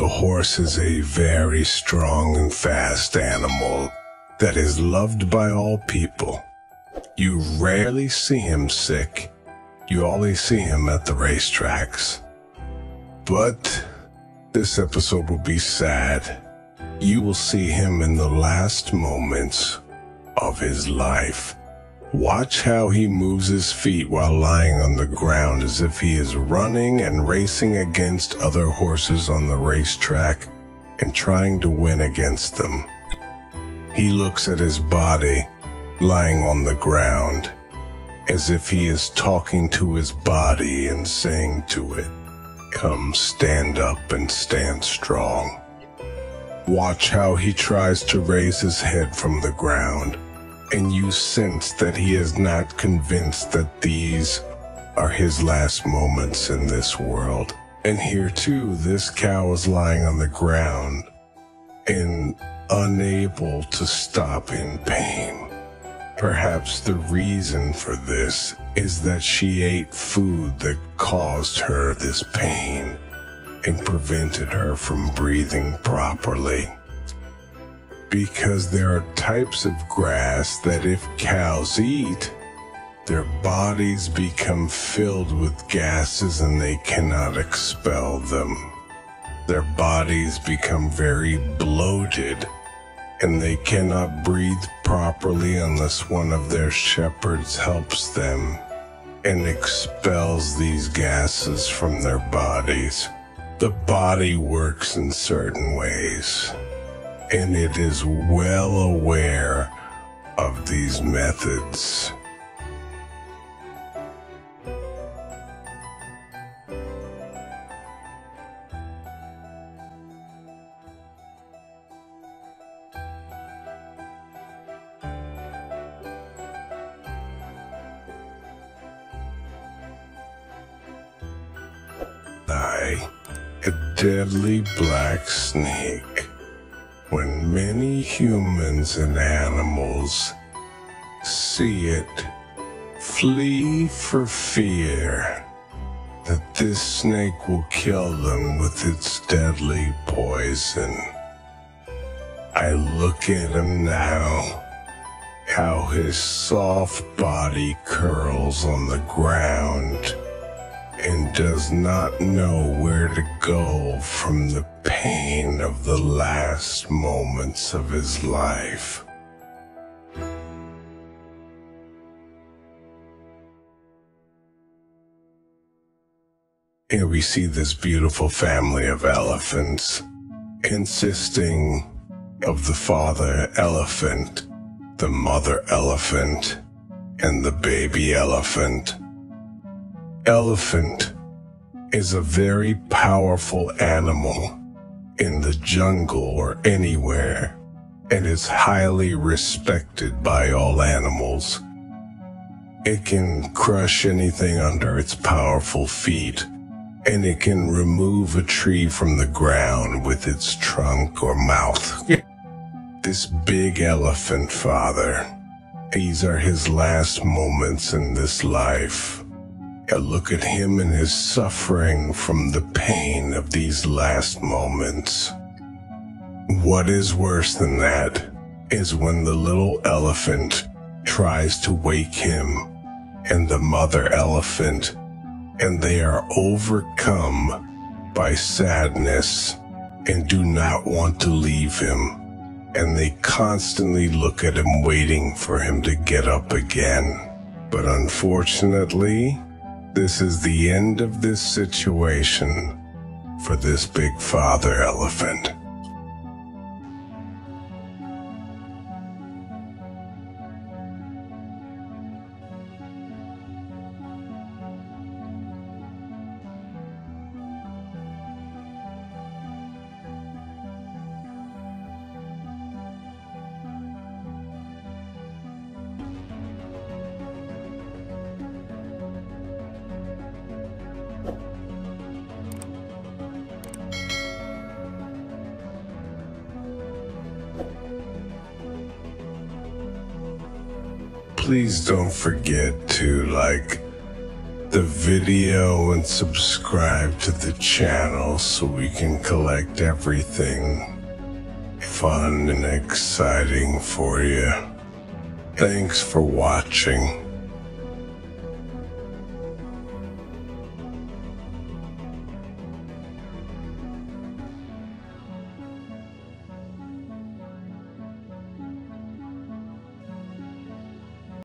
The horse is a very strong and fast animal that is loved by all people. You rarely see him sick. You only see him at the racetracks. But this episode will be sad. You will see him in the last moments of his life. Watch how he moves his feet while lying on the ground as if he is running and racing against other horses on the racetrack and trying to win against them. He looks at his body lying on the ground as if he is talking to his body and saying to it, "Come, stand up and stand strong." Watch how he tries to raise his head from the ground, and you sense that he is not convinced that these are his last moments in this world. And here too, this cow is lying on the ground and unable to stop in pain. Perhaps the reason for this is that she ate food that caused her this pain and prevented her from breathing properly. Because there are types of grass that if cows eat, their bodies become filled with gases and they cannot expel them. Their bodies become very bloated and they cannot breathe properly unless one of their shepherds helps them and expels these gases from their bodies. The body works in certain ways, and it is well aware of these methods. A deadly black snake. When many humans and animals see it, flee for fear that this snake will kill them with its deadly poison. I look at him now, how his soft body curls on the ground and does not know where to go from the pain of the last moments of his life. Here we see this beautiful family of elephants, consisting of the father elephant, the mother elephant, and the baby elephant. Elephant is a very powerful animal in the jungle or anywhere, and is highly respected by all animals. It can crush anything under its powerful feet, and it can remove a tree from the ground with its trunk or mouth. Yeah. This big elephant father, these are his last moments in this life. I look at him and his suffering from the pain of these last moments. What is worse than that is when the little elephant tries to wake him and the mother elephant, and they are overcome by sadness and do not want to leave him, and they constantly look at him waiting for him to get up again. But unfortunately, this is the end of this situation for this big father elephant. Please don't forget to like, the video and subscribe to the channel so we can collect everything fun and exciting for you. Thanks for watching.